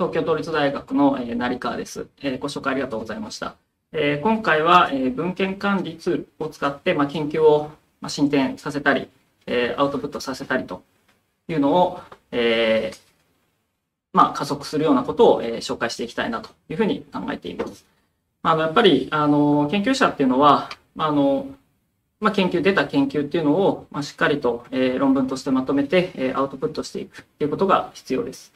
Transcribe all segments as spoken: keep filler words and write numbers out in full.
東京都立大学の成川です。ご紹介ありがとうございました。今回は文献管理ツールを使って研究を進展させたり、アウトプットさせたりというのをまあ加速するようなことを紹介していきたいなというふうに考えています。あのやっぱりあの研究者っていうのは、あのまあ、研究、出た研究っていうのをしっかりと論文としてまとめてアウトプットしていくということが必要です。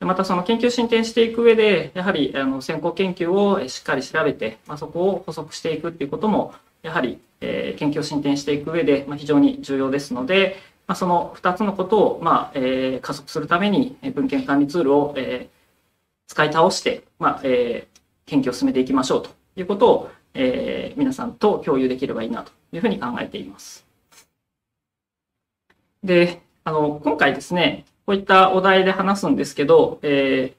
またその研究進展していく上で、やはりあの先行研究をしっかり調べて、まあ、そこを補足していくっていうことも、やはり研究を進展していく上で非常に重要ですので、まあ、そのふたつのことをまあ加速するために文献管理ツールを使い倒して、まあ、研究を進めていきましょうということを皆さんと共有できればいいなというふうに考えています。で、あの今回ですね、こういったお題で話すんですけど、え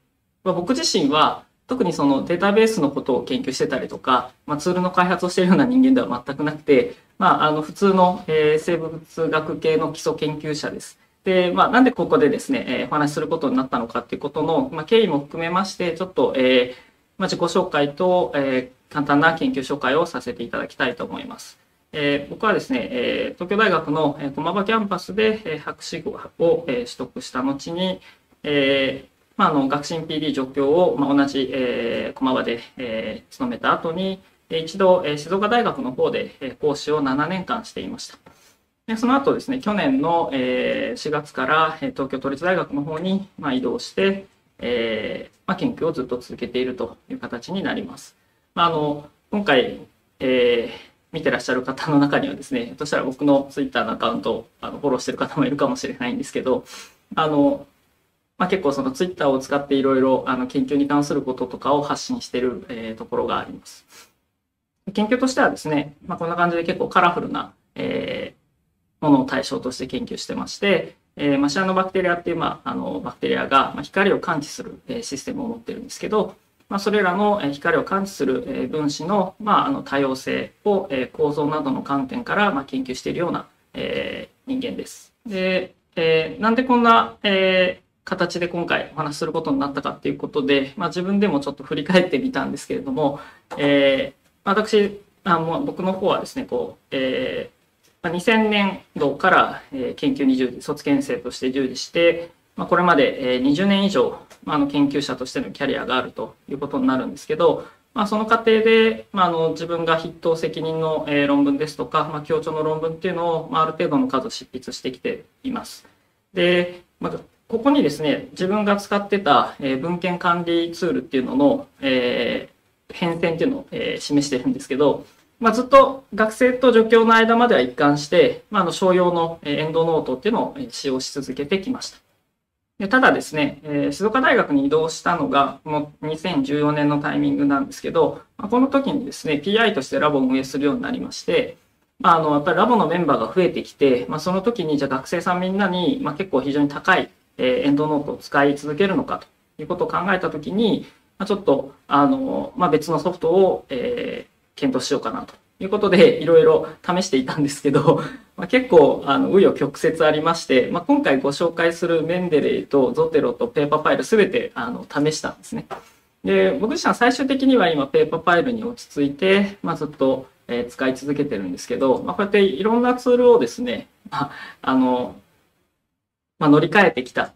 ー、僕自身は特にそのデータベースのことを研究してたりとか、まあ、ツールの開発をしているような人間では全くなくて、まあ、あの普通の、えー、生物学系の基礎研究者です。で、まあ、なんでここでですね、えー、お話しすることになったのかっていうことの、まあ、経緯も含めまして、ちょっと、えーまあ、自己紹介と、えー、簡単な研究紹介をさせていただきたいと思います。えー、僕はですね、えー、東京大学の、えー、駒場キャンパスで、えー、博士号を、えー、取得した後に、えーまあ、あの学信 ピーディー 助教を、まあ、同じ、えー、駒場で、えー、勤めた後に、えー、一度、えー、静岡大学の方で、えー、講師をななねんかんしていました。でその後ですね、去年の、えー、しがつから、えー、東京都立大学の方に、まあ、移動して、えーまあ、研究をずっと続けているという形になります。まあ、あの今回、えー見てらっしゃる方の中にはですね、そしたら僕のツイッターのアカウントをあのフォローしてる方もいるかもしれないんですけど、あの、まあ、結構そのツイッターを使っていろいろあの研究に関することとかを発信している、えー、ところがあります。研究としてはですね、まあ、こんな感じで結構カラフルな、えー、ものを対象として研究してまして、えー、シアノバクテリアっていう、まあ、あのバクテリアが光を感知するシステムを持ってるんですけど、まあ、それらの光を感知する分子の、まあ、あの多様性を構造などの観点からまあ研究しているような人間です。で、えー、なんでこんな、えー、形で今回お話しすることになったかっていうことで、まあ、自分でもちょっと振り返ってみたんですけれども、えー、私あの僕の方はですねこう、えー、にせんねんどから研究に従事卒研生として従事してこれまでにじゅうねんいじょう研究者としてのキャリアがあるということになるんですけど、まあ、その過程で自分が筆頭責任の論文ですとか協調の論文っていうのをある程度の数執筆してきています。でここにですね自分が使ってた文献管理ツールっていうのの変遷っていうのを示してるんですけど、まあ、ずっと学生と助教の間までは一貫して、まあ、あの商用のエンドノートっていうのを使用し続けてきました。でただですね、えー、静岡大学に移動したのがもうにせんじゅうよねんのタイミングなんですけど、まあ、この時にですね ピーアイ としてラボを運営するようになりまして、まあ、あのやっぱりラボのメンバーが増えてきて、まあ、その時にじゃあ学生さんみんなに、まあ、結構非常に高い、えー、エンドノートを使い続けるのかということを考えた時に、まあ、ちょっとあの、まあ、別のソフトを、えー、検討しようかなということでいろいろ試していたんですけどまあ、結構、あの、紆余曲折ありまして、まあ、今回ご紹介するメンデレイとゾテロとペーパーパイルすべて、あの、試したんですね。で、僕自身は最終的には今、ペーパーパイルに落ち着いて、まあ、ずっと、えー、使い続けてるんですけど、まあ、こうやっていろんなツールをですね、まあ、あの、まあ、乗り換えてきた、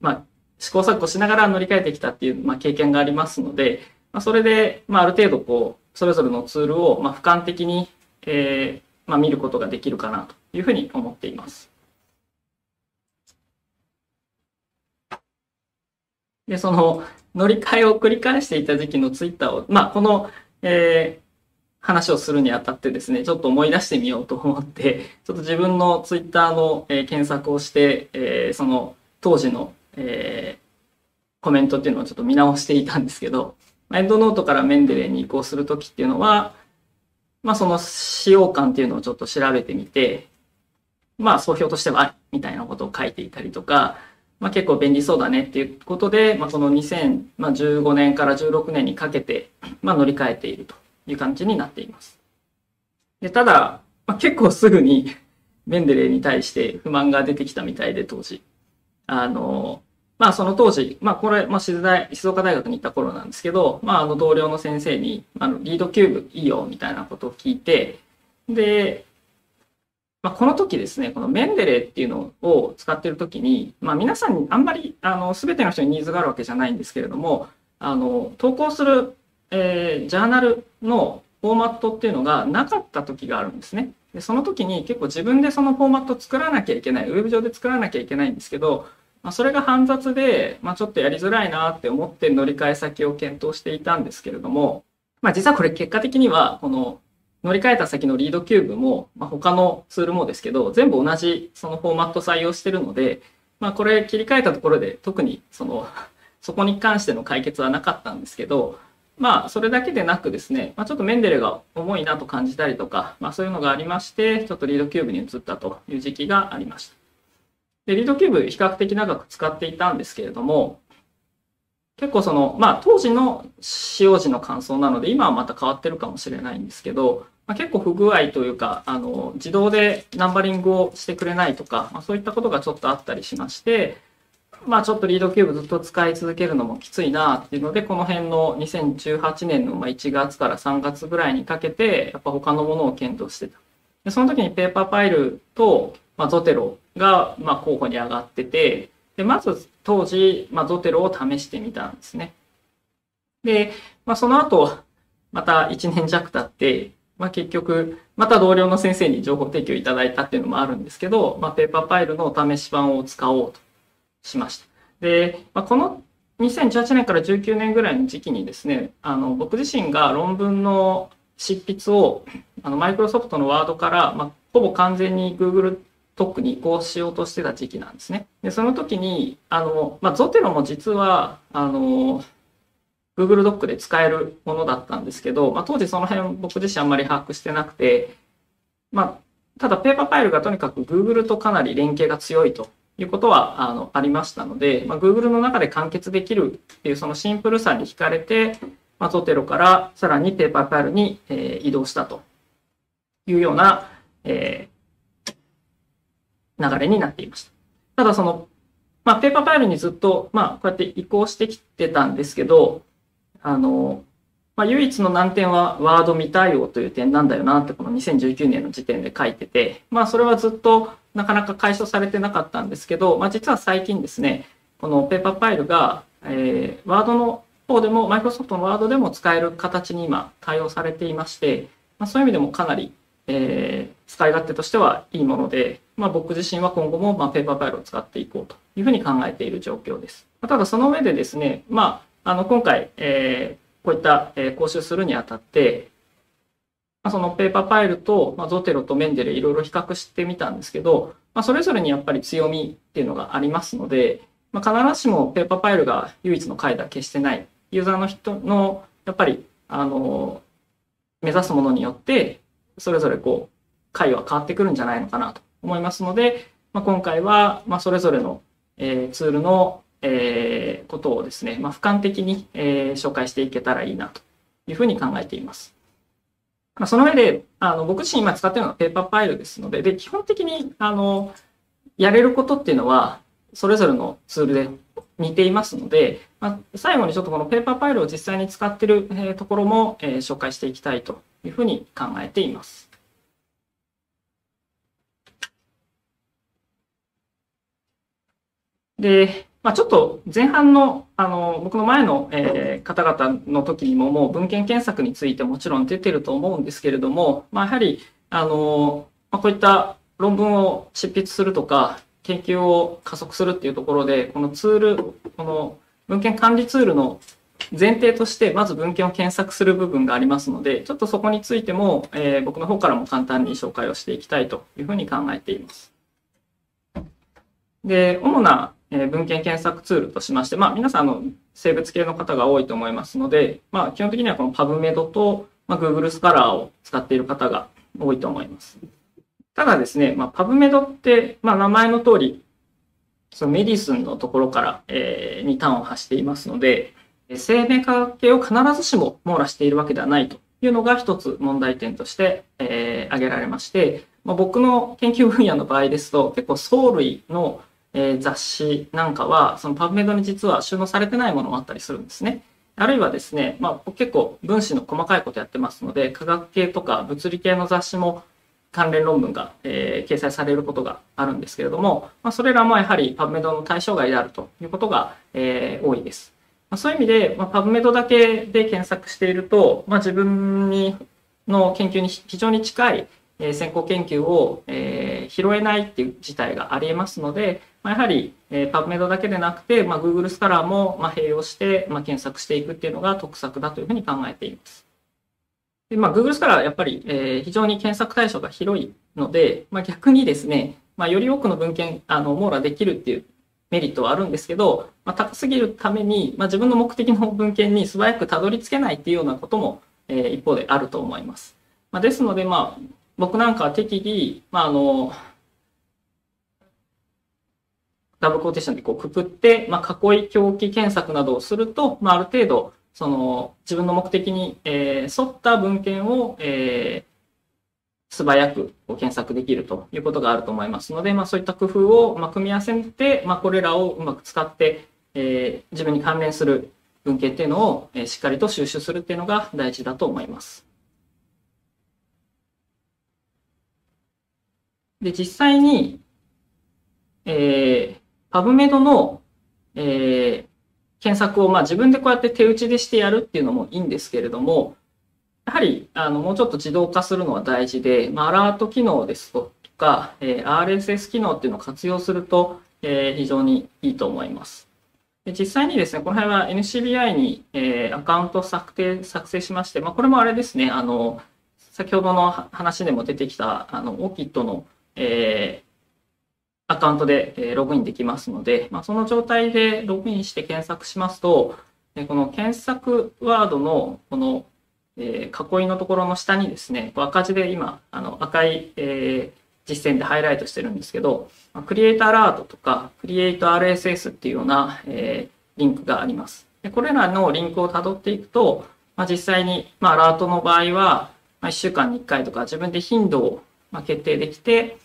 まあ、試行錯誤しながら乗り換えてきたっていう、まあ、経験がありますので、まあ、それで、まあ、ある程度、こう、それぞれのツールを、まあ、俯瞰的に、えー、まあ、見ることができるかなというふうに思っています。で、その乗り換えを繰り返していた時期のツイッターを、まあ、この、えー、話をするにあたってですね、ちょっと思い出してみようと思って、ちょっと自分のツイッターの、えー、検索をして、えー、その当時の、えー、コメントっていうのをちょっと見直していたんですけど、エンドノートからメンデレーに移行するときっていうのは、まあ、その使用感っていうのをちょっと調べてみて、まあ、総評としてはありみたいなことを書いていたりとか、まあ、結構便利そうだねっていうことで、まあ、このにせんじゅうごねんからじゅうろくねんにかけて、まあ、乗り換えているという感じになっています。でただ、まあ、結構すぐにメンデレーに対して不満が出てきたみたいで当時。あのまあその当時、まあこれ、まあ静大、静岡大学に行った頃なんですけど、まああの同僚の先生に、あのリードキューブいいよみたいなことを聞いて、で、まあこの時ですね、このメンデレーっていうのを使ってる時に、まあ皆さんにあんまり、あの全ての人にニーズがあるわけじゃないんですけれども、あの投稿する、えー、ジャーナルのフォーマットっていうのがなかった時があるんですね。で、その時に結構自分でそのフォーマット作らなきゃいけない、ウェブ上で作らなきゃいけないんですけど、まあ、それが煩雑で、まあ、ちょっとやりづらいなって思って乗り換え先を検討していたんですけれども、まあ、実はこれ結果的にはこの乗り換えた先のリードキューブも、まあ、他のツールもですけど全部同じそのフォーマット採用してるので、まあ、これ切り替えたところで特にそのそこに関しての解決はなかったんですけど、まあ、それだけでなくですね、まあ、ちょっとメンデレが重いなと感じたりとか、まあ、そういうのがありましてちょっとリードキューブに移ったという時期がありました。で、リードキューブ比較的長く使っていたんですけれども、結構その、まあ当時の使用時の感想なので、今はまた変わってるかもしれないんですけど、まあ、結構不具合というか、あの、自動でナンバリングをしてくれないとか、まあ、そういったことがちょっとあったりしまして、まあちょっとリードキューブずっと使い続けるのもきついなっていうので、この辺のにせんじゅうはちねんのいちがつからさんがつぐらいにかけて、やっぱ他のものを検討してた。で、その時にペーパーパイルと、まあ、ゾテロが、まあ、候補に上がってて、で、まず当時、まあ、ゾテロを試してみたんですね。で、まあ、その後、またいちねんじゃく経って、まあ、結局、また同僚の先生に情報提供いただいたっていうのもあるんですけど、まあ、ペーパーパイルのお試し版を使おうとしました。で、まあ、このにせんじゅうはちねんからじゅうきゅうねんぐらいの時期にですね、あの、僕自身が論文の執筆を、あの、Microsoft のワードから、まあ、ほぼ完全に Google特に移行しようとしてた時期なんですね。で、その時に、あの、まあ、ゾテロも実は、あの、Google ドックで使えるものだったんですけど、まあ、当時その辺僕自身あんまり把握してなくて、まあ、ただペーパーパイルがとにかく Google とかなり連携が強いということは、あの、ありましたので、まあ、Google の中で完結できるっていうそのシンプルさに惹かれて、まあ、ゾテロからさらにペーパーパイルに、えー、移動したというような、えー流れになっていました。ただその、まあ、ペーパーパイルにずっと、まあ、こうやって移行してきてたんですけど、あの、まあ、唯一の難点はワード未対応という点なんだよなって、このにせんじゅうきゅうねんの時点で書いてて、まあ、それはずっとなかなか解消されてなかったんですけど、まあ、実は最近ですね、このペーパーパイルが、えー、ワードの方でも、Microsoft のワードでも使える形に今対応されていまして、まあ、そういう意味でもかなり、えー、使い勝手としてはいいもので、まあ、僕自身は今後もまあペーパーパイルを使っていこうというふうに考えている状況です。ただその上でですね、まあ、あの今回、えー、こういった講習するにあたって、まあ、そのペーパーパイルと、まあ、ゾテロとメンデレいろいろ比較してみたんですけど、まあ、それぞれにやっぱり強みっていうのがありますので、まあ、必ずしもペーパーパイルが唯一の解だ決してない、ユーザーの人のやっぱりあの目指すものによって、それぞれこう解は変わってくるんじゃないのかなと思いますので、まあ、今回はまあそれぞれのえツールのえことをですね、まあ、俯瞰的にえ紹介していけたらいいなというふうに考えています。まあ、その上であの僕自身今使っているのはペーパーパイルですので、で基本的にあのやれることっていうのはそれぞれのツールで似ていますので、まあ、最後にちょっとこのペーパーパイルを実際に使っているところもえ紹介していきたいというふうに考えています。で、まあ、ちょっと前半の、あの、僕の前の、えー、方々の時にももう文献検索についてもちろん出てると思うんですけれども、まあ、やはり、あの、まあ、こういった論文を執筆するとか、研究を加速するっていうところで、このツール、この文献管理ツールの前提として、まず文献を検索する部分がありますので、ちょっとそこについても、えー、僕の方からも簡単に紹介をしていきたいというふうに考えています。で、主な、文献検索ツールとしまして、まあ、皆さんの生物系の方が多いと思いますので、まあ、基本的にはこの PubMed と、まあ、Google スカラーを使っている方が多いと思います。ただですね、まあ、PubMed って、まあ、名前の通り、そのメディスンのところから、えー、に端を発していますので、生命科学系を必ずしも網羅しているわけではないというのが一つ問題点として、えー、挙げられまして、まあ、僕の研究分野の場合ですと、結構藻類のえー、雑誌なんかは、そのPubMedに実は収納されてないものもあったりするんですね。あるいはですね、まあ、結構分子の細かいことやってますので、科学系とか物理系の雑誌も関連論文が、えー、掲載されることがあるんですけれども、まあ、それらもやはり PubMed の対象外であるということが、えー、多いです。まあ、そういう意味で、まあ、PubMed だけで検索していると、まあ、自分にの研究に非常に近い先行研究を、えー、拾えないっていう事態がありえますので、まあ、やはり PubMed だけでなくて、まあ、Google スカラーもまあ併用して、まあ、検索していくっていうのが得策だというふうに考えています。で、まあ、Google スカラーはやっぱり、えー、非常に検索対象が広いので、まあ、逆にですね、まあ、より多くの文献あの網羅できるっていうメリットはあるんですけど、まあ、高すぎるために、まあ、自分の目的の文献に素早くたどり着けないっていうようなことも、えー、一方であると思います。まあ、ですので、まあ僕なんかは適宜、まあ、あの、ダブルコーテーションでこうくくって、まあ、囲い狂気検索などをすると、まあ、ある程度、その、自分の目的に、えー、沿った文献を、えー、素早く検索できるということがあると思いますので、まあ、そういった工夫を、まあ、組み合わせて、まあ、これらをうまく使って、えー、自分に関連する文献っていうのを、えー、しっかりと収集するっていうのが大事だと思います。で、実際に、えー、PubMed の、えー、検索を、まあ、自分でこうやって手打ちでしてやるっていうのもいいんですけれども、やはりあのもうちょっと自動化するのは大事で、まあ、アラート機能ですとか、えー、アールエスエス 機能っていうのを活用すると、えー、非常にいいと思います。で、実際にですね、この辺は エヌシービーアイ に、えー、アカウントを作成、作成しまして、まあ、これもあれですね、あの先ほどの話でも出てきたあの オーキッド のえー、アカウントで、えー、ログインできますので、まあ、その状態でログインして検索しますと、えー、この検索ワードのこの、えー、囲いのところの下にですね、赤字で今あの赤い、えー、実線でハイライトしてるんですけど、クリエイトアラートとかクリエイト アールエスエス っていうような、えー、リンクがあります。で、これらのリンクをたどっていくと、まあ、実際に、まあ、アラートの場合は、まあ、いっしゅうかんにいっかいとか自分で頻度を、まあ、決定できて、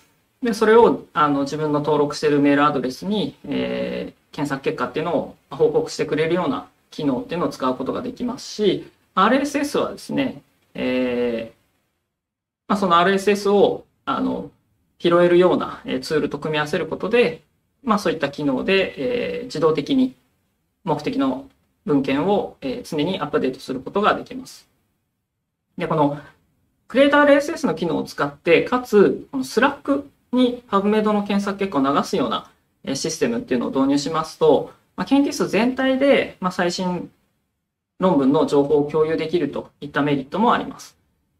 で、それをあの自分の登録しているメールアドレスに、えー、検索結果っていうのを報告してくれるような機能っていうのを使うことができますし、アールエスエス はですね、えーまあ、その アールエスエス をあの拾えるようなツールと組み合わせることで、まあ、そういった機能で、えー、自動的に目的の文献を、えー、常にアップデートすることができます。で、このクリエイター アールエスエス の機能を使って、かつこのスラックに PubMed の検索結果を流すようなシステムっていうのを導入しますと、まあ、研究室全体でまあ最新論文の情報を共有できるといったメリットもあります。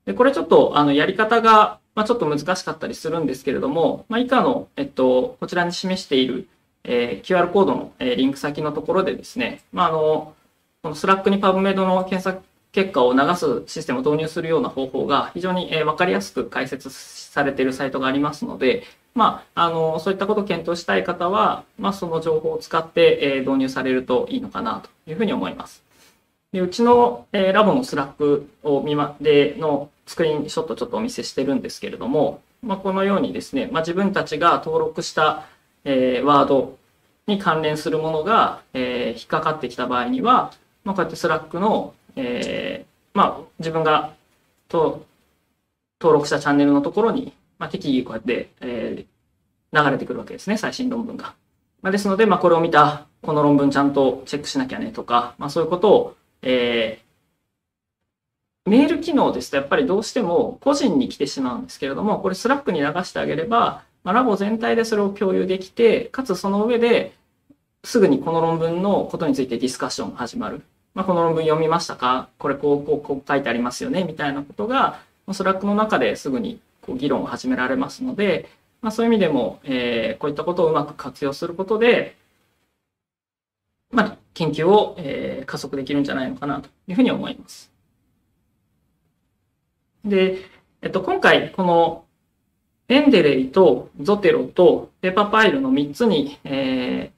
で、これちょっとあのやり方がまあちょっと難しかったりするんですけれども、まあ、以下の、えっと、こちらに示している、えー、キューアール コードの、えー、リンク先のところでですね、まあ、あのこの Slack に PubMed の検索結果を流すシステムを導入するような方法が非常に分かりやすく解説されているサイトがありますので、まあ、あのそういったことを検討したい方は、まあ、その情報を使って導入されるといいのかなというふうに思います。で、うちのラボのスラックを見までのスクリーンショットをちょっとお見せしてるんですけれども、まあ、このようにですね、まあ、自分たちが登録した、えー、ワードに関連するものが、えー、引っかかってきた場合には、まあ、こうやってスラックのえー、まあ、自分がと登録したチャンネルのところに、まあ、適宜こうやって、えー、流れてくるわけですね、最新論文が。まあ、ですので、まあ、これを見た、この論文ちゃんとチェックしなきゃねとか、まあ、そういうことを、えー、メール機能ですと、やっぱりどうしても個人に来てしまうんですけれども、これスラックに流してあげれば、まあ、ラボ全体でそれを共有できて、かつその上ですぐにこの論文のことについてディスカッションが始まる。まあ、この論文読みましたか、これこう、こう、こう書いてありますよね、みたいなことが、スラックの中ですぐにこう議論を始められますので、まあ、そういう意味でも、えー、こういったことをうまく活用することで、まあ、研究を、えー、加速できるんじゃないのかなというふうに思います。で、えっと、今回、この、エンデレイとゾテロとペーパーパイルのみっつに、え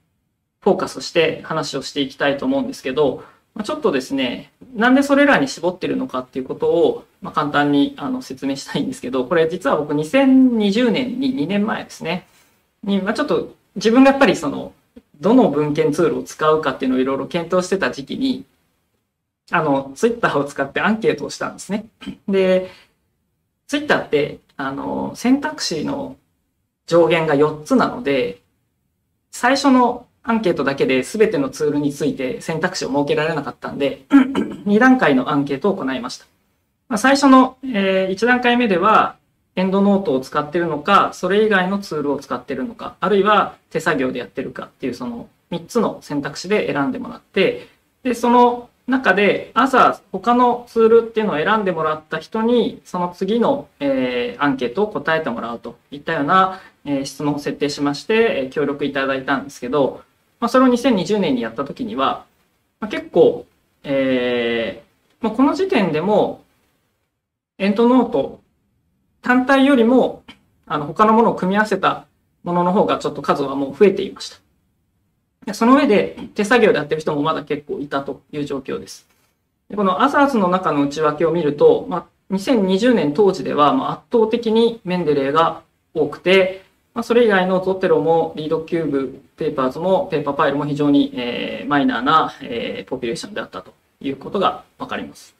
ー、フォーカスして話をしていきたいと思うんですけど、ちょっとですね、なんでそれらに絞ってるのかっていうことを、まあ、簡単にあの説明したいんですけど、これ実は僕にせんにじゅうねんににねんまえですね、にまあ、ちょっと自分がやっぱりその、どの文献ツールを使うかっていうのをいろいろ検討してた時期に、あの、ツイッターを使ってアンケートをしたんですね。で、ツイッターって、あの、選択肢の上限がよっつなので、最初のアンケートだけで全てのツールについて選択肢を設けられなかったんで、にだんかいのアンケートを行いました。まあ、最初の、えー、いちだんかいめでは、エンドノートを使ってるのか、それ以外のツールを使ってるのか、あるいは手作業でやってるかっていうそのみっつの選択肢で選んでもらって、で、その中で朝他のツールっていうのを選んでもらった人に、その次の、えー、アンケートを答えてもらうといったような、えー、質問を設定しまして、えー、協力いただいたんですけど、まあ、それをにせんにじゅうねんにやった時には、まあ、結構、えーまあ、この時点でもエンドノート、単体よりも、あの、他のものを組み合わせたものの方がちょっと数はもう増えていました。その上で、手作業でやってる人もまだ結構いたという状況です。で、このアザーズの中の内訳を見ると、まあ、にせんにじゅうねん当時ではまあ圧倒的にメンデレーが多くて、まあ、それ以外のゾテロもリードキューブ、ペーパーズもペーパーパイルも非常に、えー、マイナーな、えー、ポピュレーションであったということがわかります。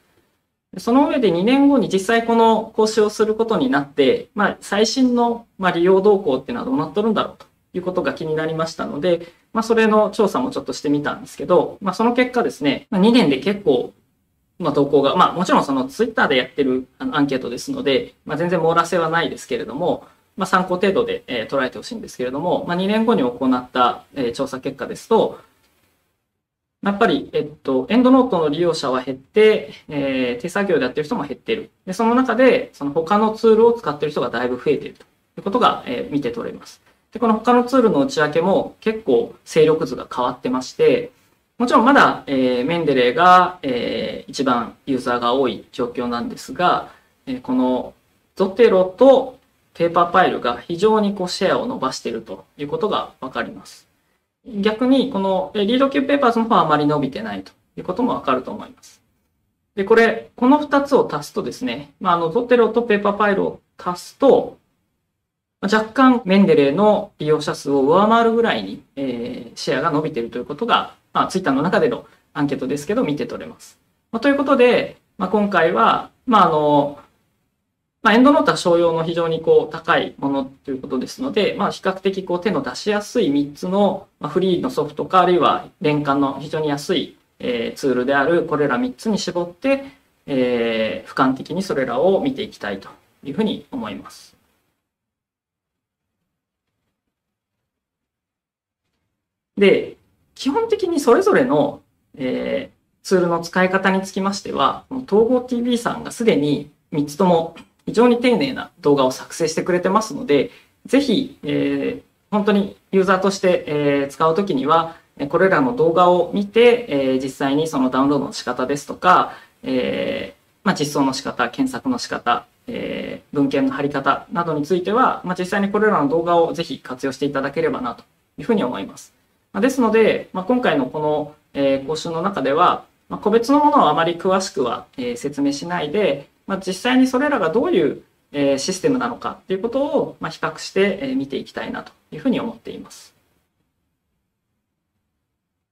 その上でにねんごに実際この講習をすることになって、まあ、最新の利用動向っていうのはどうなっとるんだろうということが気になりましたので、まあ、それの調査もちょっとしてみたんですけど、まあ、その結果ですね、にねんで結構、まあ、動向が、まあ、もちろんそのツイッターでやってるアンケートですので、まあ、全然網羅性はないですけれども、まあ、参考程度で捉えてほしいんですけれども、まあ、にねんごに行った調査結果ですと、やっぱり、えっと、エンドノートの利用者は減って、えー、手作業でやってる人も減ってる。で、その中で、その他のツールを使ってる人がだいぶ増えているということが、えー、見て取れます。で、この他のツールの内訳も結構勢力図が変わってまして、もちろんまだ、えー、メンデレーが、えー、一番ユーザーが多い状況なんですが、えー、このゾテロとペーパーパイルが非常にこうシェアを伸ばしているということがわかります。逆に、このリードキューペーパーズの方はあまり伸びてないということもわかると思います。で、これ、このふたつを足すとですね、まあ、あの、ゾテロとペーパーパイルを足すと、若干メンデレーの利用者数を上回るぐらいに、えー、シェアが伸びているということが、まあ、ツイッターの中でのアンケートですけど、見て取れます。まあ、ということで、まあ、今回は、まあ、あの、まあ、エンドノートは商用の非常にこう高いものということですので、まあ、比較的こう手の出しやすいみっつのフリーのソフトか、あるいは年間の非常に安いツールであるこれらみっつに絞って、えー、俯瞰的にそれらを見ていきたいというふうに思います。で、基本的にそれぞれの、えー、ツールの使い方につきましては、統合 ティーブイ さんがすでにみっつとも非常に丁寧な動画を作成してくれてますので、ぜひ、えー、本当にユーザーとして、えー、使うときには、これらの動画を見て、えー、実際にそのダウンロードの仕方ですとか、えーまあ、実装の仕方、検索の仕方、えー、文献の貼り方などについては、まあ、実際にこれらの動画をぜひ活用していただければなというふうに思います。まあ、ですので、まあ、今回のこの、えー、講習の中では、まあ、個別のものをあまり詳しくは、えー、説明しないで、まあ、実際にそれらがどういうシステムなのかということを比較して見ていきたいなというふうに思っています。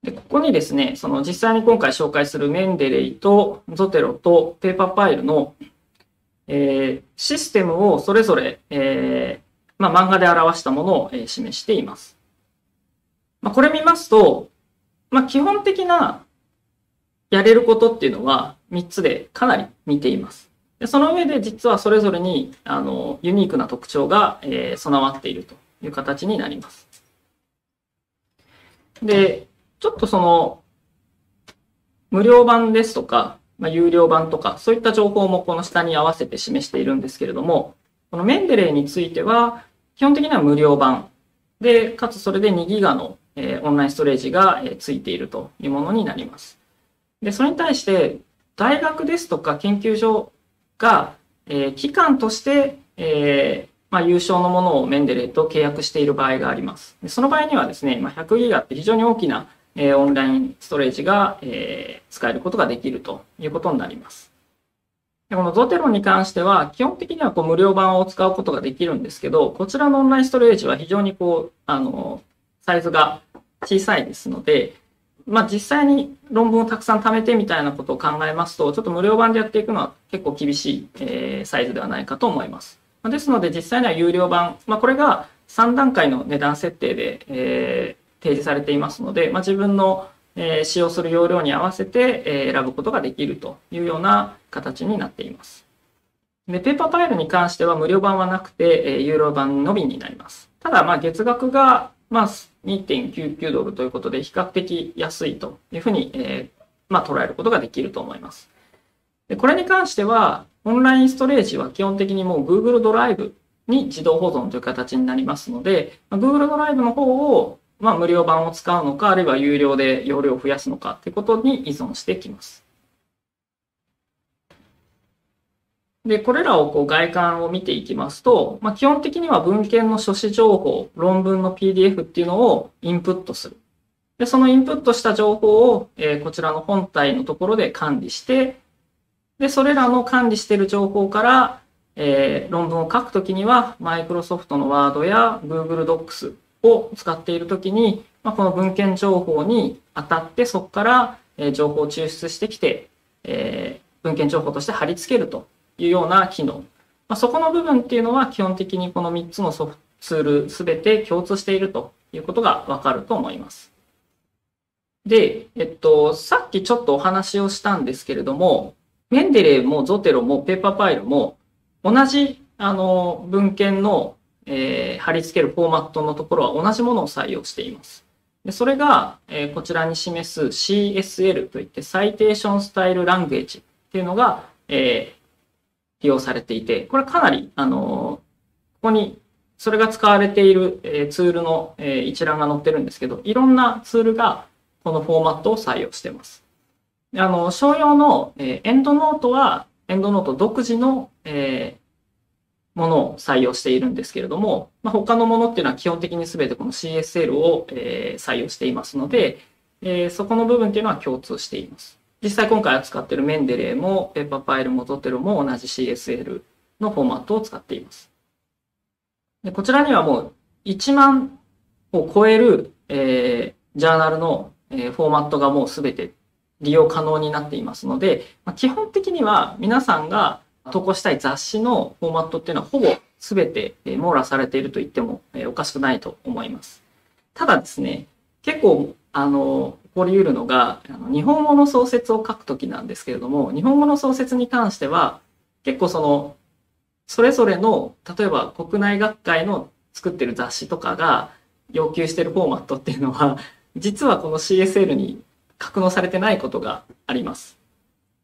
で、ここにですね、その実際に今回紹介するメンデレイとゾテロとペーパーパイルの、えー、システムをそれぞれ、えーまあ、漫画で表したものを示しています。まあ、これ見ますと、まあ、基本的なやれることっていうのはみっつでかなり似ています。その上で実はそれぞれにあのユニークな特徴が、えー、備わっているという形になります。で、ちょっとその無料版ですとか、まあ、有料版とかそういった情報もこの下に合わせて示しているんですけれども、このメンデレーについては基本的には無料版で、かつそれでにギガの、えー、オンラインストレージが、えー、ついているというものになります。で、それに対して大学ですとか研究所が、えー、機関として、えーまあ、有償のものをメンデレーと契約している場合があります。で、その場合にはですね、まあ、ひゃくギガって非常に大きな、えー、オンラインストレージが、えー、使えることができるということになります。で、このゾテロに関しては基本的にはこう無料版を使うことができるんですけど、こちらのオンラインストレージは非常にこうあのサイズが小さいですので、まあ実際に論文をたくさん貯めてみたいなことを考えますと、ちょっと無料版でやっていくのは結構厳しいサイズではないかと思います。ですので実際には有料版、まあこれがさんだんかいの値段設定で提示されていますので、まあ自分の使用する容量に合わせて選ぶことができるというような形になっています。で、ペーパーパイルに関しては無料版はなくて、有料版のみになります。ただ、まあ月額がまあ にてんきゅうきゅうドルということで比較的安いというふうに、えー、まあ捉えることができると思います。で、これに関してはオンラインストレージは基本的にもう Google ドライブに自動保存という形になりますので、まあ、Google ドライブの方をまあ無料版を使うのか、あるいは有料で容量を増やすのかということに依存してきます。で、これらをこう外観を見ていきますと、まあ、基本的には文献の書誌情報、論文の ピーディーエフ っていうのをインプットする。で、そのインプットした情報を、えー、こちらの本体のところで管理して、で、それらの管理している情報から、えー、論文を書くときには、Microsoft の Word や Google Docs を使っているときに、まあ、この文献情報に当たって、そこから、えー、情報を抽出してきて、えー、文献情報として貼り付けると。いうような機能、まあ、そこの部分っていうのは基本的にこのみっつのソフトツールすべて共通しているということがわかると思います。で、えっと、さっきちょっとお話をしたんですけれども、メンデレーもゾテロもペーパーパイルも同じあの文献の、えー、貼り付けるフォーマットのところは同じものを採用しています。で、それが、えー、こちらに示す シーエスエル といってCitation Style Language っていうのが、えー利用されていて、これかなり、あの、ここに、それが使われている、えー、ツールの、えー、一覧が載ってるんですけど、いろんなツールがこのフォーマットを採用しています。で、あの、商用の、えー、エンドノートは、エンドノート独自の、えー、ものを採用しているんですけれども、まあ、他のものっていうのは基本的に全てこの シーエスエル を、えー、採用していますので、えー、そこの部分っていうのは共通しています。実際今回扱っているメンデレーもペーパーパイルもゾテロも同じ シーエスエル のフォーマットを使っています。で、こちらにはもういちまんを超える、えー、ジャーナルの、えー、フォーマットがもうすべて利用可能になっていますので、まあ、基本的には皆さんが投稿したい雑誌のフォーマットっていうのはほぼすべて網羅されていると言ってもおかしくないと思います。ただですね、結構あの起こり得るのが、日本語の創設を書くときなんですけれども、日本語の創設に関しては、結構その、それぞれの、例えば国内学会の作ってる雑誌とかが要求してるフォーマットっていうのは、実はこの シーエスエル に格納されてないことがあります。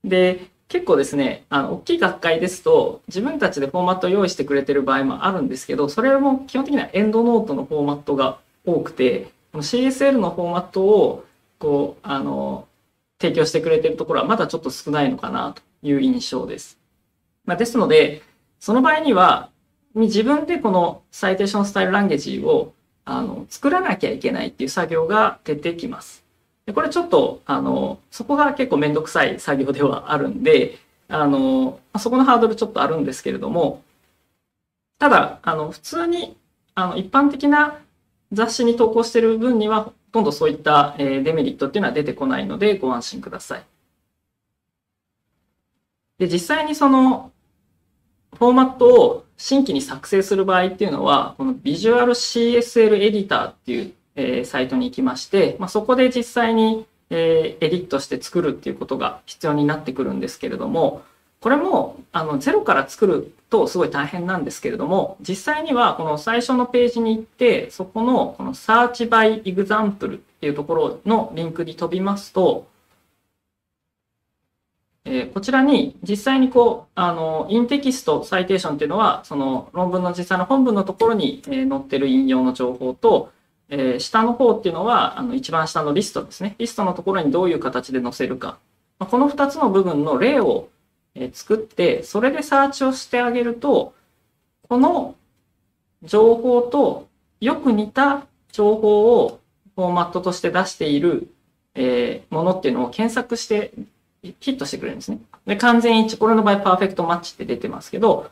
で、結構ですね、あの、大きい学会ですと、自分たちでフォーマットを用意してくれてる場合もあるんですけど、それも基本的にはエンドノートのフォーマットが多くて、シーエスエル のフォーマットをこうあの提供してくれているところはまだちょっと少ないのかなという印象です。まあ、ですので、その場合には自分でこのサイテーションスタイルランゲージをあの作らなきゃいけないっていう作業が出てきます。で、これちょっとあのそこが結構めんどくさい作業ではあるんで、あのそこのハードルちょっとあるんですけれども、ただあの普通にあの一般的な雑誌に投稿している分にはほとんどそういったデメリットっていうのは出てこないのでご安心ください。で、実際にそのフォーマットを新規に作成する場合っていうのは、このビジュアル シーエスエル エディターっていうサイトに行きまして、まあ、そこで実際にエディットして作るっていうことが必要になってくるんですけれども、これもあのゼロから作るとすごい大変なんですけれども、実際にはこの最初のページに行って、そこのこの Search by Example っていうところのリンクに飛びますと、えー、こちらに実際にこう、あの、インテキストサイテーションっていうのは、その論文の実際の本文のところに載ってる引用の情報と、えー、下の方っていうのは、あの一番下のリストですね。リストのところにどういう形で載せるか。このふたつの部分の例を作って、それでサーチをしてあげると、この情報とよく似た情報をフォーマットとして出しているものっていうのを検索してヒットしてくれるんですね。で、完全一致、これの場合パーフェクトマッチって出てますけど、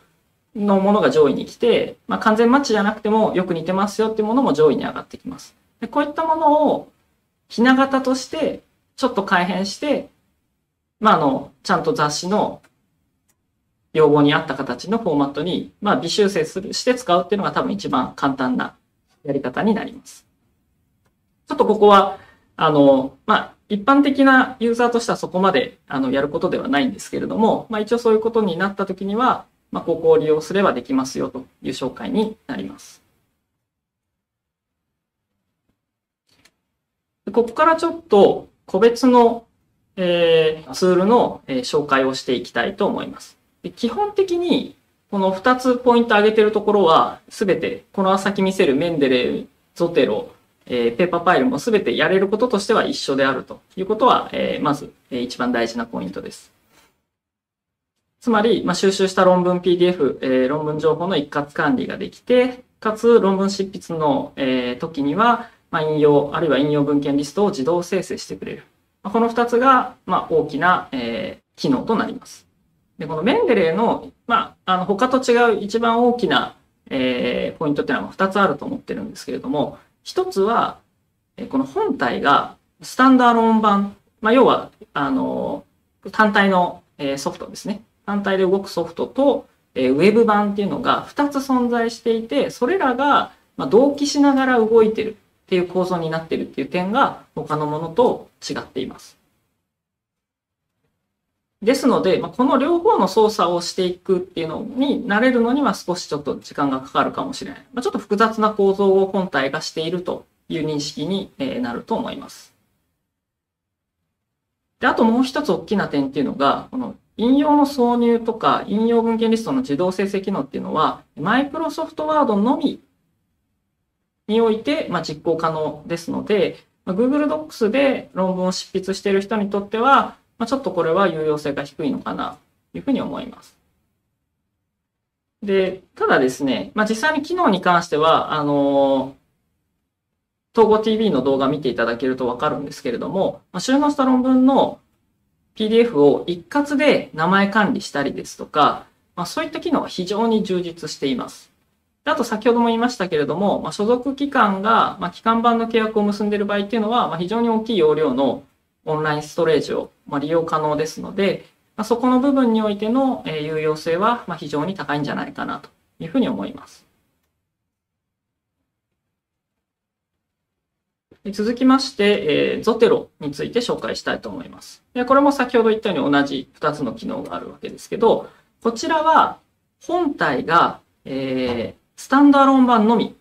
のものが上位に来て、まあ、完全マッチじゃなくてもよく似てますよっていうものも上位に上がってきます。で、こういったものをひな形としてちょっと改変して、まあ、あの、ちゃんと雑誌の要望に合った形のフォーマットに、まあ、微修正する、して使うっていうのが多分一番簡単なやり方になります。ちょっとここは、あの、まあ、一般的なユーザーとしてはそこまで、あの、やることではないんですけれども、まあ、一応そういうことになったときには、まあ、ここを利用すればできますよという紹介になります。ここからちょっと個別の、えー、ツールの、えー、紹介をしていきたいと思います。で、基本的にこのふたつポイント挙げているところは全てこの先見せるメンデレ、ゾテロ、えー、ペーパーパイルも全てやれることとしては一緒であるということは、えー、まず、えー、一番大事なポイントです。つまり、まあ、収集した論文 ピーディーエフ、えー、論文情報の一括管理ができて、かつ論文執筆の、えー、時には、まあ、引用、あるいは引用文献リストを自動生成してくれる。まあ、このふたつが、まあ、大きな、えー、機能となります。で、このメンデレーの、まあ、あの、他と違う一番大きな、えー、ポイントっていうのはふたつあると思ってるんですけれども、ひとつは、この本体がスタンダードオン版、まあ、要は、あの、単体のソフトですね。単体で動くソフトと、ウェブ版っていうのがふたつ存在していて、それらが同期しながら動いてる。っていう構造になってるっていう点が他のものと違っています。ですので、この両方の操作をしていくっていうのに慣れるのには少しちょっと時間がかかるかもしれない。ちょっと複雑な構造を本体がしているという認識になると思います。で、あともう一つ大きな点っていうのが、この引用の挿入とか引用文献リストの自動生成機能っていうのは、Microsoft Word のみにおいて、まあ、実行可能ですので、まあ、Google Docs で論文を執筆している人にとっては、まあ、ちょっとこれは有用性が低いのかなというふうに思います。で、ただですね、まあ、実際に機能に関しては、あの、統合 ティーブイ の動画を見ていただけるとわかるんですけれども、まあ、収納した論文の ピーディーエフ を一括で名前管理したりですとか、まあ、そういった機能が非常に充実しています。あと先ほども言いましたけれども、まあ、所属機関が、まあ、機関版の契約を結んでいる場合っていうのは、まあ、非常に大きい容量のオンラインストレージを、まあ、利用可能ですので、まあ、そこの部分においての、えー、有用性は、まあ、非常に高いんじゃないかなというふうに思います。続きまして、えー、ゾテロについて紹介したいと思います。で、これも先ほど言ったように同じふたつの機能があるわけですけど、こちらは本体が、えースタンダード版のみ、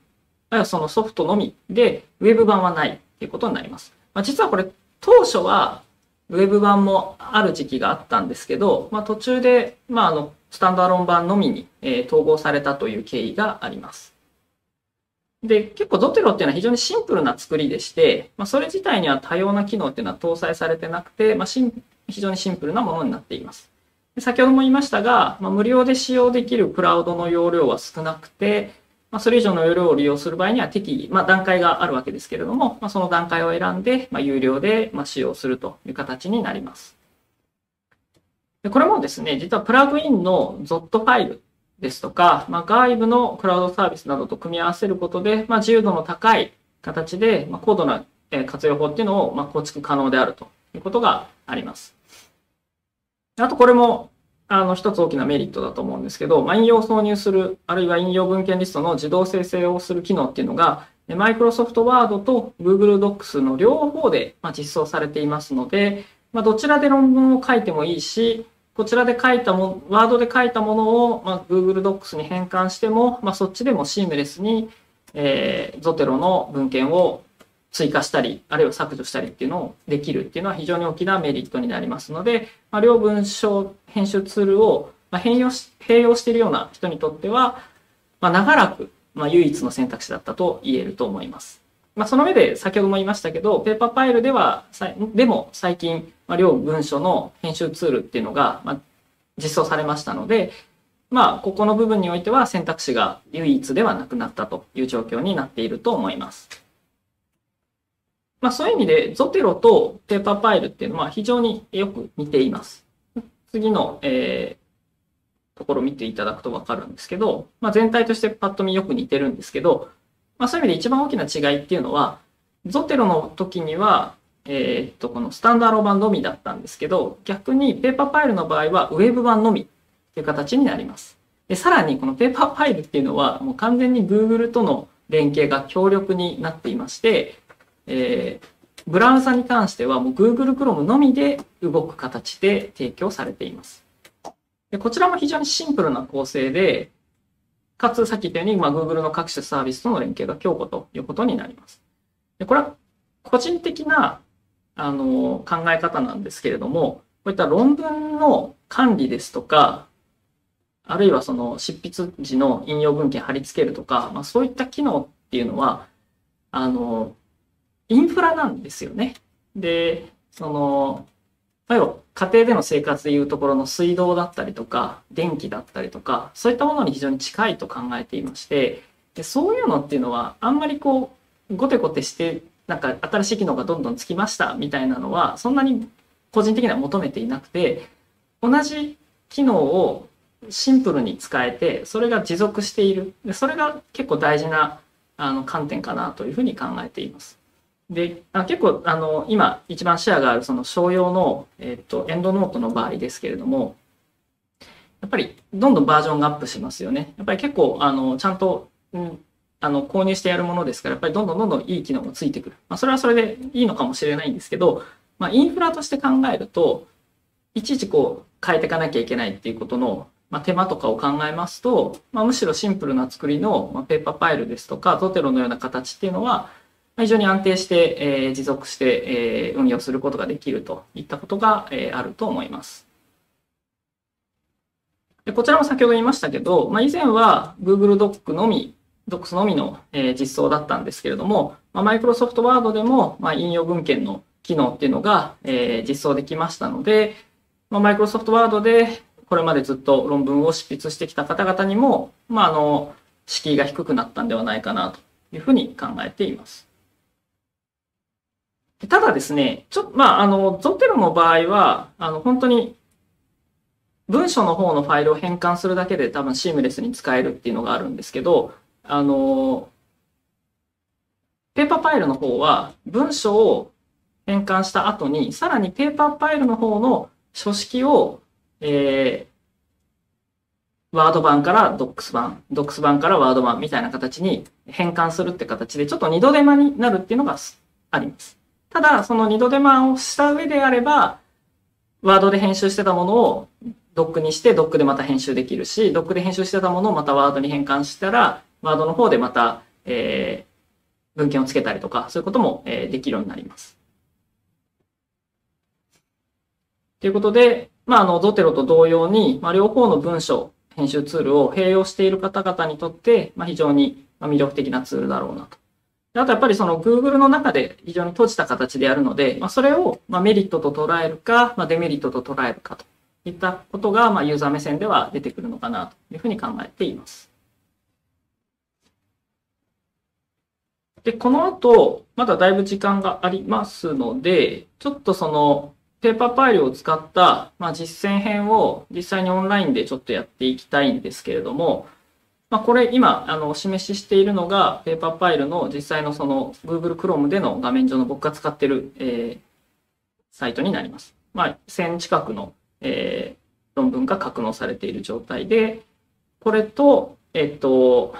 あるいはそのソフトのみで、ウェブ版はないということになります。まあ、実はこれ、当初はウェブ版もある時期があったんですけど、まあ、途中で、まあ、あのスタンダード版のみに、えー、統合されたという経緯があります。で、結構ゾテロっていうのは非常にシンプルな作りでして、まあ、それ自体には多様な機能っていうのは搭載されてなくて、まあ、非常にシンプルなものになっています。先ほども言いましたが、まあ、無料で使用できるクラウドの容量は少なくて、まあ、それ以上の容量を利用する場合には適宜、まあ、段階があるわけですけれども、まあ、その段階を選んで、まあ、有料でまあ使用するという形になります。で、これもですね、実はプラグインの ゾット ファイルですとか、まあ、外部のクラウドサービスなどと組み合わせることで、まあ、自由度の高い形で、まあ、高度な活用法っていうのをまあ構築可能であるということがあります。あとこれも、あの、一つ大きなメリットだと思うんですけど、まあ、引用を挿入する、あるいは引用文献リストの自動生成をする機能っていうのが、Microsoft Word と Google Docs の両方で実装されていますので、まあ、どちらで論文を書いてもいいし、こちらで書いたもの、Word で書いたものを、まあ、Google Docs に変換しても、まあ、そっちでもシームレスに、えー、ゾテロの文献を追加したり、あるいは削除したりっていうのをできるっていうのは非常に大きなメリットになりますので、まあ、両文章編集ツールを併用し、併用しているような人にとっては、まあ、長らく、まあ、唯一の選択肢だったと言えると思います。まあ、その上で先ほども言いましたけど、ペーパーパイルでは、でも最近、まあ、両文書の編集ツールっていうのが、まあ、実装されましたので、まあ、ここの部分においては選択肢が唯一ではなくなったという状況になっていると思います。まあ、そういう意味で、ゾテロとペーパーパイルっていうのは非常によく似ています。次の、えー、ところを見ていただくとわかるんですけど、まあ、全体としてパッと見よく似てるんですけど、まあ、そういう意味で一番大きな違いっていうのは、ゾテロの時には、えー、っと、このスタンダード版のみだったんですけど、逆にペーパーファイルの場合はウェブ版のみっていう形になります。で、さらにこのペーパーファイルっていうのは、もう完全に Google との連携が強力になっていまして、えー、ブラウザに関してはもう Google Chrome のみで動く形で提供されています。で、こちらも非常にシンプルな構成で、かつさっき言ったように、まあ、Google の各種サービスとの連携が強固ということになります。で、これは個人的なあの考え方なんですけれども、こういった論文の管理ですとか、あるいはその執筆時の引用文献貼り付けるとか、まあ、そういった機能っていうのは、あの、インフラなんですよね。で、その、例えば家庭での生活でいうところの水道だったりとか、電気だったりとか、そういったものに非常に近いと考えていまして、で、そういうのっていうのは、あんまりこう、ごてごてして、なんか新しい機能がどんどんつきましたみたいなのは、そんなに個人的には求めていなくて、同じ機能をシンプルに使えて、それが持続している。で、それが結構大事なあの観点かなというふうに考えています。で、あ、結構あの今一番シェアがあるその商用の、えー、っとエンドノートの場合ですけれども、やっぱりどんどんバージョンがアップしますよね。やっぱり結構あのちゃんと、うん、あの購入してやるものですから、やっぱりどんどんどんどんいい機能がついてくる。まあ、それはそれでいいのかもしれないんですけど、まあ、インフラとして考えると、いちいちこう変えていかなきゃいけないっていうことのまあ、手間とかを考えますと、まあ、むしろシンプルな作りの、まあ、ペーパーファイルですとか、ゾテロのような形っていうのは、まあ、非常に安定して、えー、持続して、えー、運用することができるといったことが、えー、あると思います。で、こちらも先ほど言いましたけど、まあ、以前は Google Docs のみ、Docs のみの、えー、実装だったんですけれども、まあ、Microsoft Word でも、まあ、引用文献の機能っていうのが、えー、実装できましたので、まあ、Microsoft Word でこれまでずっと論文を執筆してきた方々にも、まあ、あの、敷居が低くなったんではないかなというふうに考えています。ただですね、ちょっと、まあ、あの、ゾテロの場合は、あの、本当に、文書の方のファイルを変換するだけで多分シームレスに使えるっていうのがあるんですけど、あの、ペーパーファイルの方は、文書を変換した後に、さらにペーパーファイルの方の書式を、えー、ワード版からドックス版、ドックス版からワード版みたいな形に変換するって形で、ちょっと二度手間になるっていうのがあります。ただ、その二度手間をした上であれば、ワードで編集してたものをドックにして、ドックでまた編集できるし、ドックで編集してたものをまたワードに変換したら、ワードの方でまた、えー、文献をつけたりとか、そういうこともできるようになります。ということで、まあ、あの、ゾテロと同様に、まあ、両方の文章、編集ツールを併用している方々にとって、まあ、非常に魅力的なツールだろうなと。で、あとやっぱりその Google の中で非常に閉じた形でやるので、まあ、それをまあメリットと捉えるか、まあ、デメリットと捉えるかといったことが、まあ、ユーザー目線では出てくるのかなというふうに考えています。で、この後、まだだいぶ時間がありますので、ちょっとその、ペーパーファイルを使った、まあ、実践編を実際にオンラインでちょっとやっていきたいんですけれども、まあ、これ今あのお示ししているのがペーパーファイルの実際のその Google Chrome での画面上の僕が使っている、えー、サイトになります。まあ、せん近くの、えー、論文が格納されている状態で、これと、えっと、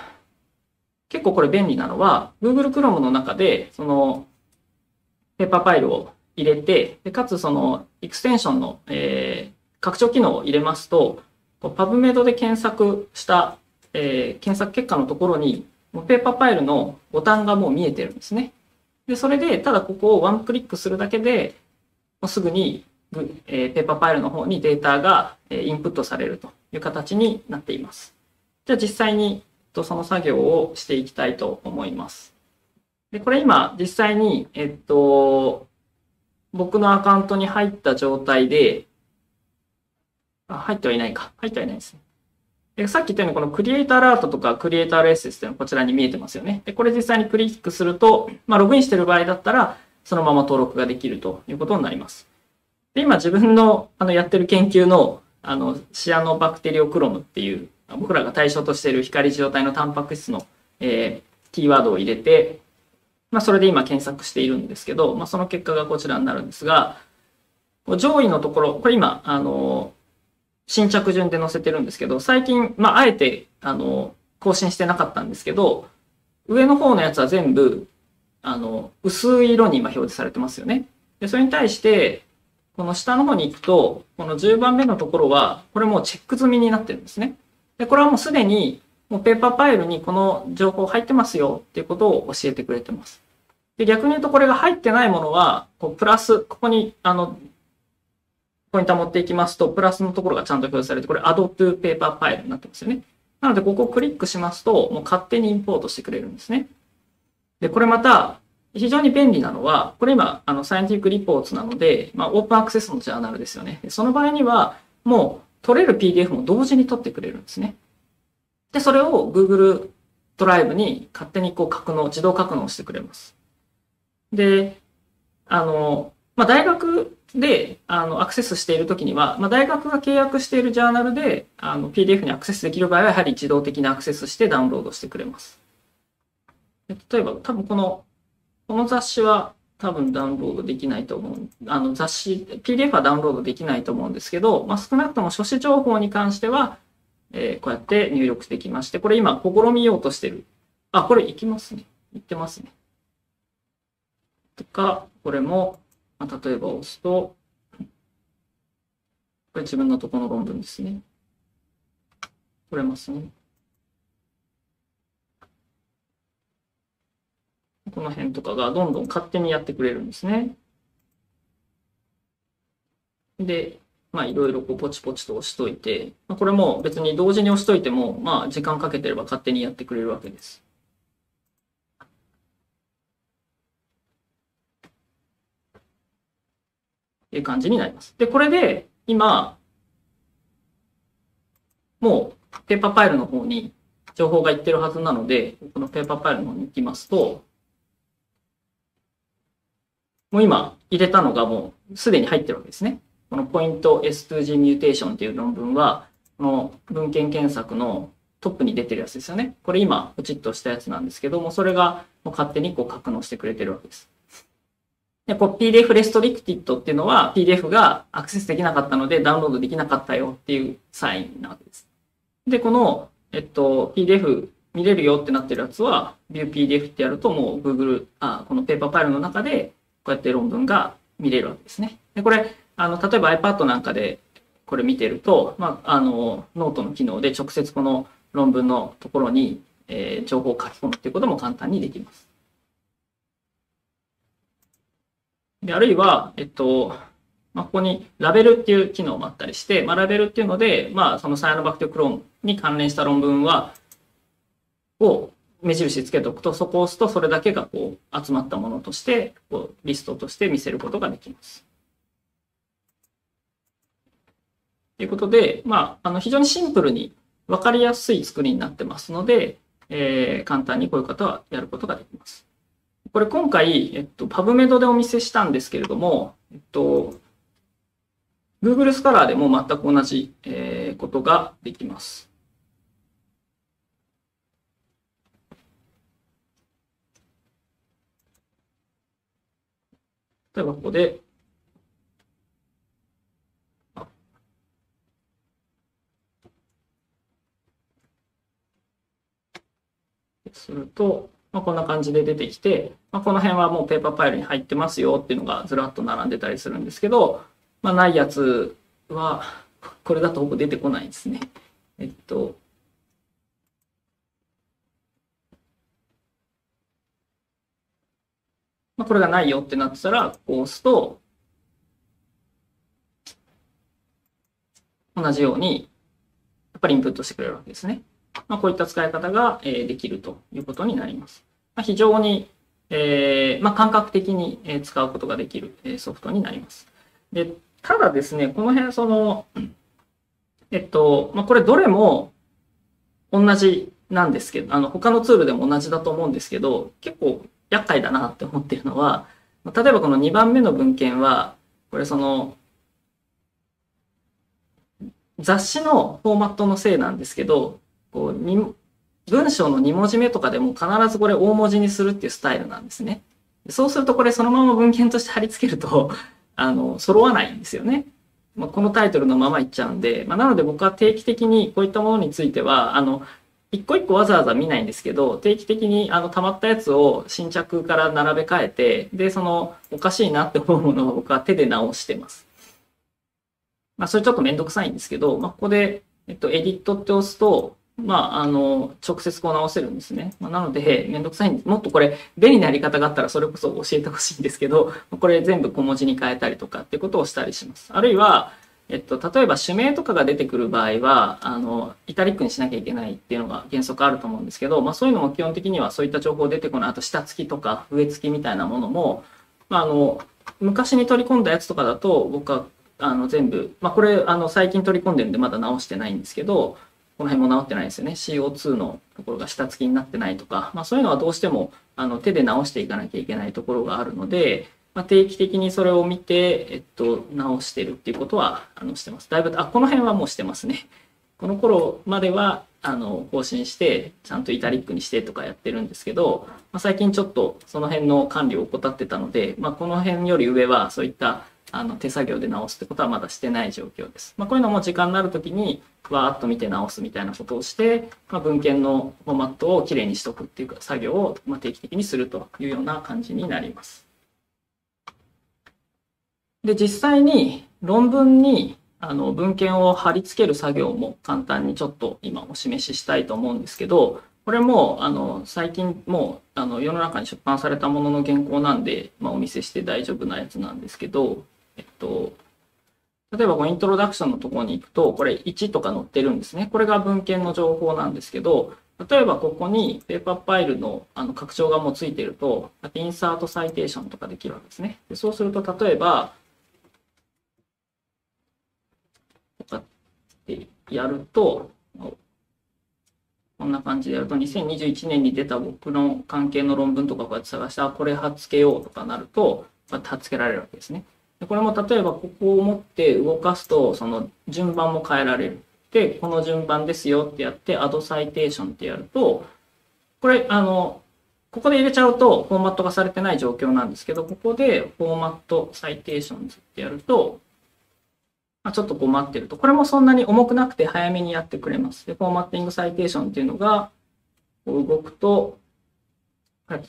結構これ便利なのは Google Chrome の中でそのペーパーファイルを入れて、でかつそのエクステンションの、えー、拡張機能を入れますと、PubMed で検索した、えー、検索結果のところに、ペーパーファイルのボタンがもう見えてるんですね。で、それで、ただここをワンクリックするだけで、もうすぐに、えー、ペーパーファイルの方にデータが、えー、インプットされるという形になっています。じゃあ実際にその作業をしていきたいと思います。で、これ今実際に、えっと、僕のアカウントに入った状態で、あ、入ってはいないか。入ってはいないですね。で、さっき言ったように、このクリエイターアラートとかクリエイター アールエスエス っていうのがこちらに見えてますよね。で、これ実際にクリックすると、まあ、ログインしている場合だったら、そのまま登録ができるということになります。で、今自分の、あの、やってる研究の、あの、シアノバクテリオクロムっていう、僕らが対象としている光受容体のタンパク質の、えー、キーワードを入れて、まあ、それで今検索しているんですけど、まあ、その結果がこちらになるんですが、上位のところ、これ今、あの、新着順で載せてるんですけど、最近、まあ、あえて、あの、更新してなかったんですけど、上の方のやつは全部、あの、薄い色に今表示されてますよね。で、それに対して、この下の方に行くと、このじゅうばんめのところは、これもうチェック済みになってるんですね。で、これはもうすでに、もうペーパーパイルにこの情報入ってますよっていうことを教えてくれてます。で、逆に言うとこれが入ってないものは、こうプラス、ここに、あの、ポインター持っていきますと、プラスのところがちゃんと表示されて、これ Add to Paper File になってますよね。なので、ここをクリックしますと、もう勝手にインポートしてくれるんですね。で、これまた、非常に便利なのは、これ今、あの、Scientific Reports なので、まあ、オープンアクセスのジャーナルですよね。その場合には、もう、取れる ピーディーエフ も同時に取ってくれるんですね。で、それを Google ドライブに勝手にこう、格納、自動格納してくれます。で、あの、まあ、大学で、あの、アクセスしているときには、まあ、大学が契約しているジャーナルで、あの、ピーディーエフ にアクセスできる場合は、やはり自動的にアクセスしてダウンロードしてくれます。で、例えば、多分この、この雑誌は多分ダウンロードできないと思う。あの、雑誌、ピーディーエフ はダウンロードできないと思うんですけど、まあ、少なくとも書誌情報に関しては、えー、こうやって入力できまして、これ今、試みようとしてる。あ、これ行きますね。行ってますね。とか、これも、まあ、例えば押すと、これ自分のとこの論文ですね。取れますね。この辺とかがどんどん勝手にやってくれるんですね。で、まあいろいろこうポチポチと押しといて、これも別に同時に押しといても、まあ時間かけてれば勝手にやってくれるわけです。っていう感じになります。で、これで今、もうペーパーパイルの方に情報がいってるはずなので、このペーパーパイルの方に行きますと、もう今入れたのがもうすでに入ってるわけですね。このポイント エスツージー ミューテーションっていう論文は、この文献検索のトップに出てるやつですよね。これ今、ポチッとしたやつなんですけども、それがもう勝手にこう格納してくれてるわけです。で、こう ピーディーエフ レストリクティッドっていうのは ピーディーエフ がアクセスできなかったのでダウンロードできなかったよっていうサインなわけです。で、この、えっと、ピーディーエフ 見れるよってなってるやつは、View ピーディーエフ ってやるともう Google、あ、このペーパーファイルの中でこうやって論文が見れるわけですね。で、これ、あの、例えば iPad なんかでこれ見てると、まあ、あの、ノートの機能で直接この論文のところに、えー、情報を書き込むっていうことも簡単にできます。で、あるいは、えっと、まあ、ここにラベルっていう機能もあったりして、まあ、ラベルっていうので、まあ、そのサイアノバクティクローンに関連した論文は、を、目印つけておくと、そこを押すとそれだけがこう集まったものとして、こうリストとして見せることができます。ということで、まあ、あの非常にシンプルに分かりやすい作りになってますので、えー、簡単にこういう方はやることができます。これ今回、えっと、PubMed でお見せしたんですけれども、えっと、Google スカラーでも全く同じ、えー、ことができます。例えばここで、すると、まあ、こんな感じで出てきて、まあ、この辺はもうペーパーパイルに入ってますよっていうのがずらっと並んでたりするんですけど、まあ、ないやつは、これだとほぼ出てこないですね。えっと、まあ、これがないよってなってたら、こう押すと、同じように、やっぱりインプットしてくれるわけですね。まあ、こういった使い方ができるということになります。まあ、非常に、えーまあ、感覚的に使うことができるソフトになります。で、ただですね、この辺、その、えっと、まあ、これどれも同じなんですけど、あの、他のツールでも同じだと思うんですけど、結構、厄介だなって思ってるのは、例えばこのにばんめの文献は、これその、雑誌のフォーマットのせいなんですけど、こう文章のにもじめとかでも必ずこれ大文字にするっていうスタイルなんですね。そうするとこれそのまま文献として貼り付けると、あの、揃わないんですよね。まあ、このタイトルのままいっちゃうんで、まあ、なので僕は定期的にこういったものについては、あの、一個一個わざわざ見ないんですけど、定期的にあの溜まったやつを新着から並べ替えて、で、そのおかしいなって思うものを僕は手で直してます。まあ、それちょっとめんどくさいんですけど、まあ、ここで、えっと、エディットって押すと、まあ、あの、直接こう直せるんですね。まあ、なので、めんどくさいんで、もっとこれ、便利なやり方があったらそれこそ教えてほしいんですけど、これ全部小文字に変えたりとかっていうことをしたりします。あるいは、えっと、例えば種名とかが出てくる場合は、あの、イタリックにしなきゃいけないっていうのが原則あると思うんですけど、まあそういうのも基本的にはそういった情報出てこない。あと下付きとか上付きみたいなものも、まああの、昔に取り込んだやつとかだと、僕は、あの、全部、まあこれ、あの、最近取り込んでるんでまだ直してないんですけど、この辺も直ってないですよね。シーオーツー のところが下付きになってないとか、まあそういうのはどうしても、あの、手で直していかなきゃいけないところがあるので、まあ、定期的にそれを見て、えっと、直してるっていうことは、あの、してます。だいぶ、あ、この辺はもうしてますね。この頃までは、あの、更新して、ちゃんとイタリックにしてとかやってるんですけど、まあ、最近ちょっとその辺の管理を怠ってたので、まあ、この辺より上は、そういった、あの、手作業で直すってことはまだしてない状況です。まあ、こういうのも時間になるときに、わーっと見て直すみたいなことをして、まあ、文献のフォーマットをきれいにしとくっていう作業を、まあ、定期的にするというような感じになります。で、実際に論文にあの文献を貼り付ける作業も簡単にちょっと今お示ししたいと思うんですけど、これもあの最近もうあの世の中に出版されたものの原稿なんで、まあ、お見せして大丈夫なやつなんですけど、えっと、例えばこのイントロダクションのところに行くと、これいちとか載ってるんですね。これが文献の情報なんですけど、例えばここにペーパーファイルのあの拡張がもうついてると、インサートサイテーションとかできるわけですね。でそうすると例えば、やると、こんな感じでやると、にせんにじゅういちねんに出た僕の関係の論文とかこうやって探して、あ、これ貼っ付けようとかなると、こうやって貼っ付けられるわけですね。でこれも例えばここを持って動かすと、その順番も変えられる。で、この順番ですよってやって、アドサイテーションってやると、これ、あの、ここで入れちゃうとフォーマットがされてない状況なんですけど、ここでフォーマットサイテーションズってやると、ちょっとこう待ってると、これもそんなに重くなくて早めにやってくれます。で、フォーマッティングサイテーションっていうのが、動くと、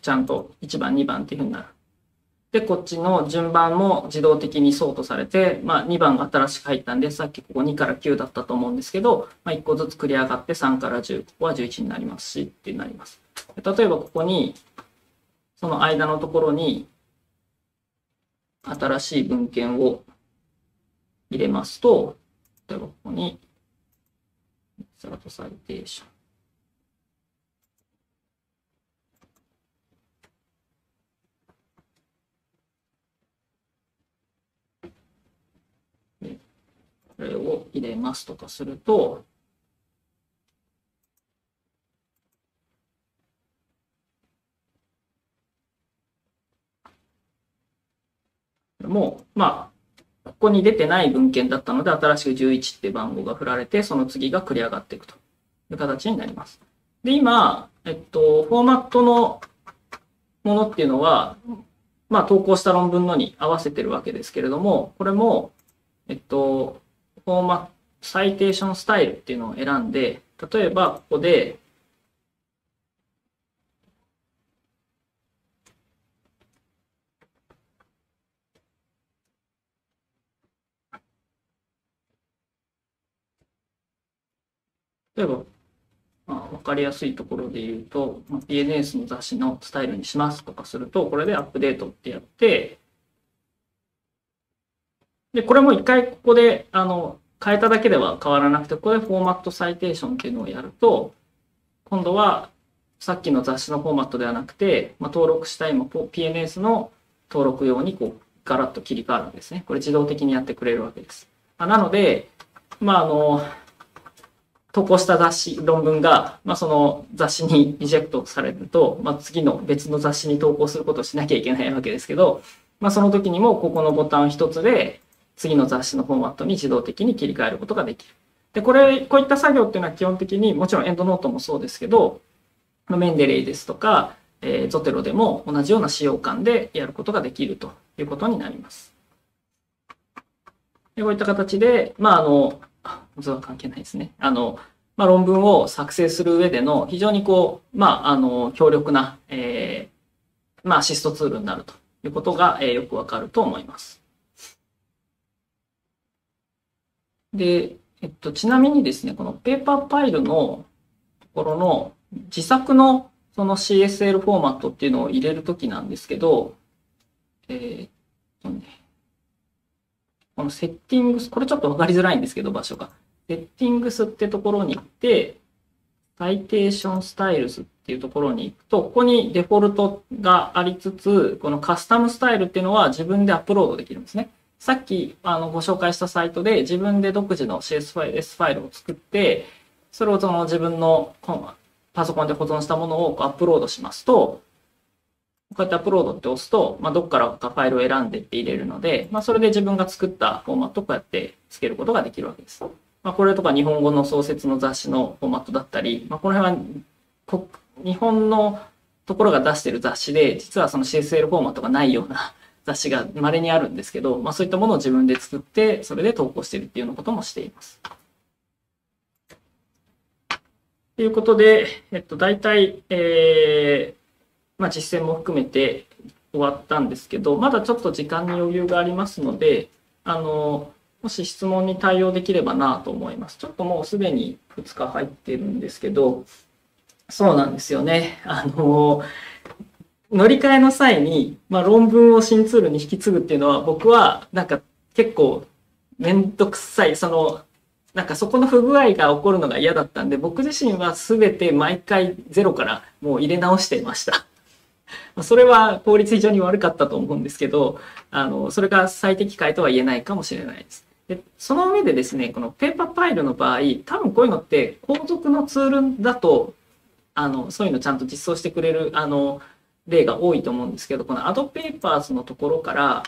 ちゃんといちばん、にばんっていうふうになる。で、こっちの順番も自動的にソートされて、まあにばんが新しく入ったんで、さっきここにからきゅうだったと思うんですけど、まあ、いっこずつ繰り上がってさんからじゅう、ここはじゅういちになりますし、ってなります。例えばここに、その間のところに、新しい文献を入れますと、例えばここに、インサートサイテーション。これを入れますとかすると、もう、まあ、ここに出てない文献だったので、新しくじゅういちって番号が振られて、その次が繰り上がっていくという形になります。で、今、えっと、フォーマットのものっていうのは、まあ、投稿した論文のに合わせてるわけですけれども、これも、えっと、フォーマット、サイテーションスタイルっていうのを選んで、例えば、ここで、例えば、まあ、わかりやすいところで言うと、まあ、ピーエヌエス の雑誌のスタイルにしますとかすると、これでアップデートってやって、で、これも一回ここで、あの、変えただけでは変わらなくて、ここでフォーマットサイテーションっていうのをやると、今度はさっきの雑誌のフォーマットではなくて、まあ、登録した今 ピーエヌエス の登録用にこうガラッと切り替わるんですね。これ自動的にやってくれるわけです。まあ、なので、まあ、あの、投稿した雑誌、論文が、まあ、その雑誌にリジェクトされると、まあ、次の別の雑誌に投稿することをしなきゃいけないわけですけど、まあ、その時にもここのボタン一つで、次の雑誌のフォーマットに自動的に切り替えることができる。で、これ、こういった作業っていうのは基本的に、もちろんエンドノートもそうですけど、メンデレイですとか、えー、ゾテロでも同じような使用感でやることができるということになります。でこういった形で、まあ、あの、図は関係ないですね。あの、まあ、論文を作成する上での非常にこう、まあ、あの、強力な、えー、まあ、アシストツールになるということが、えー、よくわかると思います。で、えっと、ちなみにですね、このペーパーパイルのところの自作のその シーエスエル フォーマットっていうのを入れるときなんですけど、えーね、このセッティングス、これちょっとわかりづらいんですけど、場所が。セッティングスってところに行って、Citation Styles っていうところに行くと、ここにデフォルトがありつつ、このカスタムスタイルっていうのは自分でアップロードできるんですね。さっきあのご紹介したサイトで自分で独自の シーエスエス ファイルを作って、それをその自分のパソコンで保存したものをアップロードしますと、こうやってアップロードって押すと、まあ、どこからかファイルを選んでって入れるので、まあ、それで自分が作ったフォーマットをこうやってつけることができるわけです。まあ、これとか日本語の創設の雑誌のフォーマットだったり、まあ、この辺は日本のところが出している雑誌で、実はその シーエスエル フォーマットがないような雑誌が稀にあるんですけど、まあ、そういったものを自分で作って、それで投稿しているっていうようなこともしています。ということで、えっと、大体、えー、まあ、実践も含めて終わったんですけど、まだちょっと時間に余裕がありますので、あの、もし質問に対応できればなと思います。ちょっともうすでにふつか入ってるんですけど、そうなんですよね。あの、乗り換えの際に、まあ、論文を新ツールに引き継ぐっていうのは、僕はなんか結構めんどくさい、その、なんかそこの不具合が起こるのが嫌だったんで、僕自身は全て毎回ゼロからもう入れ直していました。それは効率非常に悪かったと思うんですけど、あの、それが最適解とは言えないかもしれないです。で、その上でですね、このペーパーパイルの場合、多分こういうのって後続のツールだと、あの、そういうのちゃんと実装してくれる、あの、例が多いと思うんですけど、この AddPapers のところから、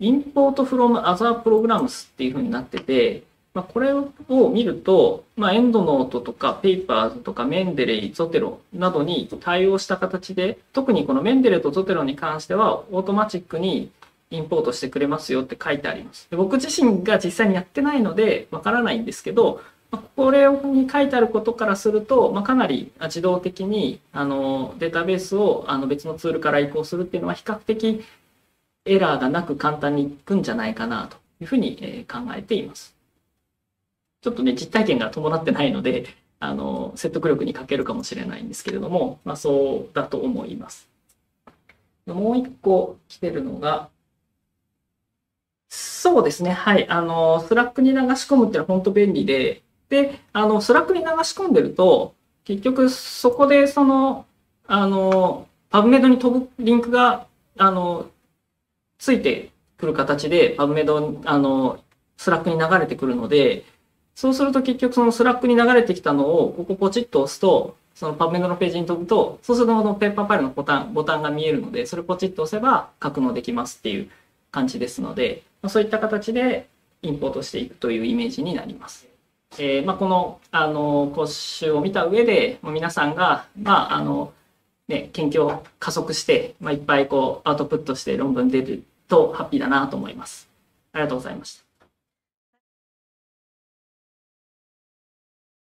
Import from Other Programs っていう風になってて、まあ、これを見ると、まあ、エンドノートとかペーパーズとかメンデレイ、ゾテロなどに対応した形で、特にこのメンデレイとゾテロに関してはオートマチックにインポートしてくれますよって書いてあります。で、僕自身が実際にやってないのでわからないんですけど、まあ、これに書いてあることからすると、まあ、かなり自動的にあのデータベースをあの別のツールから移行するっていうのは比較的エラーがなく簡単にいくんじゃないかなというふうに考えています。ちょっとね、実体験が伴ってないので、あの、説得力に欠けるかもしれないんですけれども、まあ、そうだと思います。もう一個来てるのが、そうですね、はい、あの、スラックに流し込むっていうのは本当便利で、で、あの、スラックに流し込んでると、結局そこでその、あの、PubMed に飛ぶリンクが、あの、ついてくる形で、PubMed、あの、スラックに流れてくるので、そうすると結局そのスラックに流れてきたのをここポチッと押すと、そのパブメドのページに飛ぶと、そうするとこのペーパーパイルのボタン、ボタンが見えるので、それポチッと押せば格納できますっていう感じですので、そういった形でインポートしていくというイメージになります。えー、まあこの、あの、講習を見た上で、皆さんが、まああの、ね、研究を加速して、まあいっぱいこうアウトプットして論文出るとハッピーだなと思います。ありがとうございました。